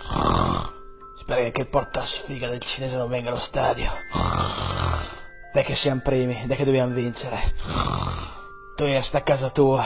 Spero che il portasfiga del cinese non venga allo stadio. Dai che siamo primi, dai che dobbiamo vincere. Thohir, sta a casa tua.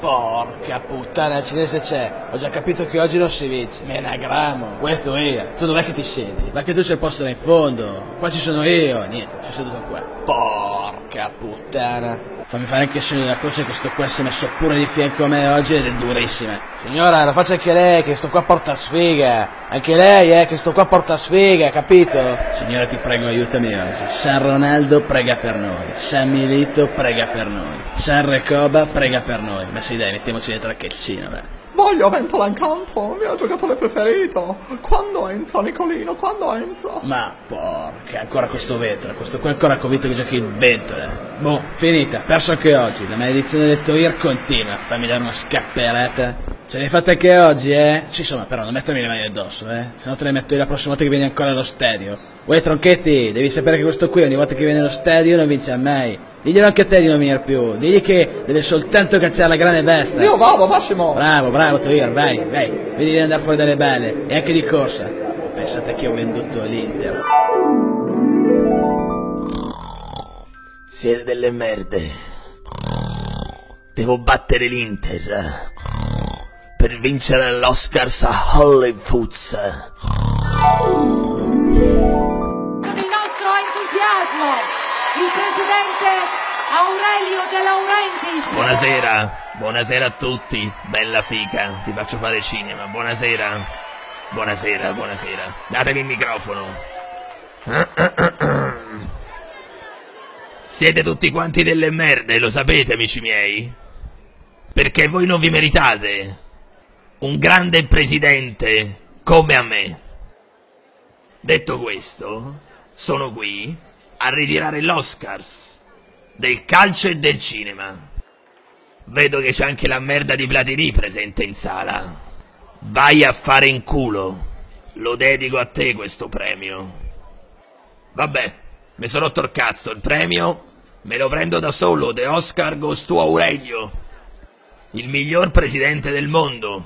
Porca puttana, il cinese c'è. Ho già capito che oggi non si vince. Menagramo. Questo io. Tu dov'è che ti siedi? Ma che tu c'è il posto là in fondo. Qua ci sono io. Niente, sono seduto qua. Porca puttana. Fammi fare anche il segno della croce che sto qua si è messo pure di fianco a me oggi ed è durissima. Signora, la faccia anche lei che sto qua porta sfiga. Anche lei, che sto qua porta sfiga, capito? Signora, ti prego, aiutami oggi. San Ronaldo prega per noi. San Milito prega per noi. San Recoba prega per noi. Ma sì, dai, mettiamoci dentro al calzino, va. Voglio Ventola in campo, il mio giocatore preferito. Quando entra Nicolino, quando entra? Ma porca, ancora questo Ventola, questo qua è ancora convinto che giochi il Ventola. Boh, finita, perso anche oggi. La maledizione del Thohir continua. Fammi dare una scapperata. Ce l'hai fatta anche oggi, eh? Sì, insomma, però non mettermi le mani addosso, eh? Se no te le metto io la prossima volta che vieni ancora allo stadio. Uè, Tronchetti, devi sapere che questo qui ogni volta che viene allo stadio non vince mai. Diglielo anche a te di non venire più, digli che deve soltanto cazzare la grande bestia. Io vado, Massimo! Bravo, bravo, Thohir, vai, vai. Vedi di andare fuori dalle balle, e anche di corsa. Pensate che ho venduto l'Inter. Siete delle merde. Devo battere l'Inter per vincere l'Oscars a Hollywood. Con il nostro entusiasmo, il presidente Aurelio De Laurentiis. Buonasera, buonasera a tutti, bella fica, ti faccio fare cinema, buonasera, buonasera, buonasera, datemi il microfono. Siete tutti quanti delle merde, lo sapete amici miei? Perché voi non vi meritate un grande presidente come a me. Detto questo, sono qui a ritirare l'Oscars del calcio e del cinema. Vedo che c'è anche la merda di Platini presente in sala. Vai a fare in culo. Lo dedico a te questo premio. Vabbè, mi sono rotto il cazzo, il premio me lo prendo da solo, de Oscar Gostu Aurelio. Il miglior presidente del mondo,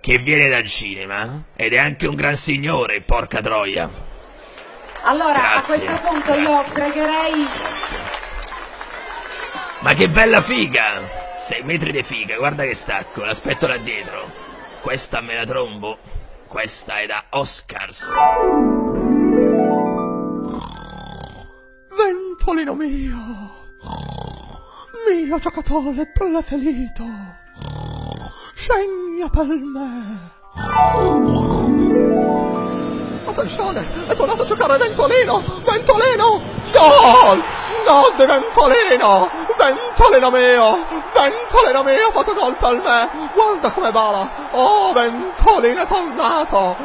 che viene dal cinema, ed è anche un gran signore, porca troia. Allora, grazie, a questo punto grazie. Io pregherei... Grazie. Ma che bella figa! 6 metri di figa, guarda che stacco, l'aspetto là dietro. Questa me la trombo, questa è da Oscars. Ventolino mio! Mio giocatore preferito, segna per me. Attenzione, è tornato a giocare Ventolino. Ventolino, gol, gol di Ventolino. Ventolino mio, Ventolino mio, ha fatto gol per me. Guarda come bala. Oh, Ventolino è tornato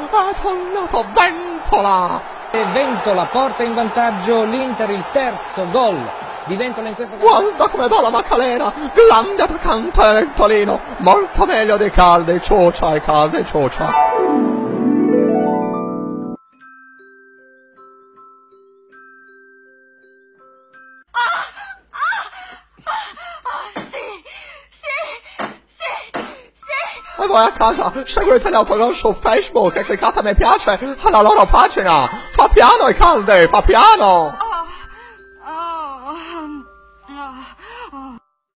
Ventola. E Ventola porta in vantaggio l'Inter, il terzo gol di Ventola in questa... Guarda come va la Maccalena, grande attaccante Ventolino, molto meglio dei Calde Cioccia e Calde Cioccia. Sì. E voi a casa seguite Gli Autogol su Facebook e cliccate mi piace alla loro pagina. Fa piano i Calde, fa piano. Oh.